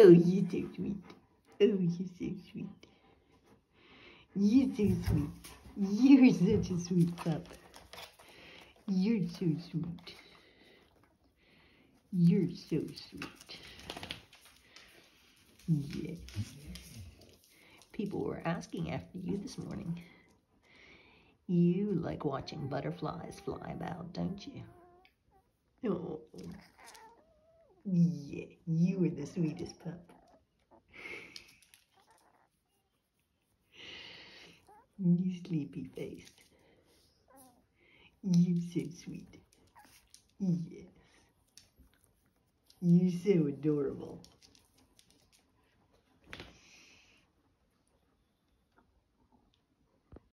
Oh, you're so sweet. Oh, you're so sweet. You're so sweet. You're such a sweet pup. You're so sweet. You're so sweet. Yes. People were asking after you this morning. You like watching butterflies fly about, don't you? Oh. Yeah, you were the sweetest pup. You sleepy face. You so sweet. Yes. You so adorable.